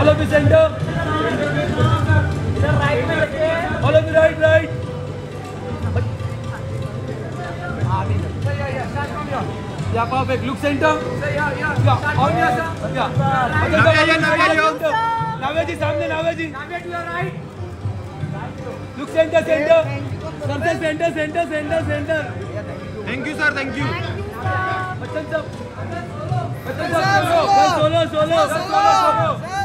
All of you center. Sir, right में रखिए. All of you right, right. Sir, yeah, start from here. Yeah, perfect. Look center. Sir, yeah. All here, sir. Yeah. Navya ji, सामने Navya ji. Navya to your right. Look center. Sir, center. Thank you, sir. Thank you. Bachchan sir. Bachchan sir. Solo.